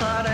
され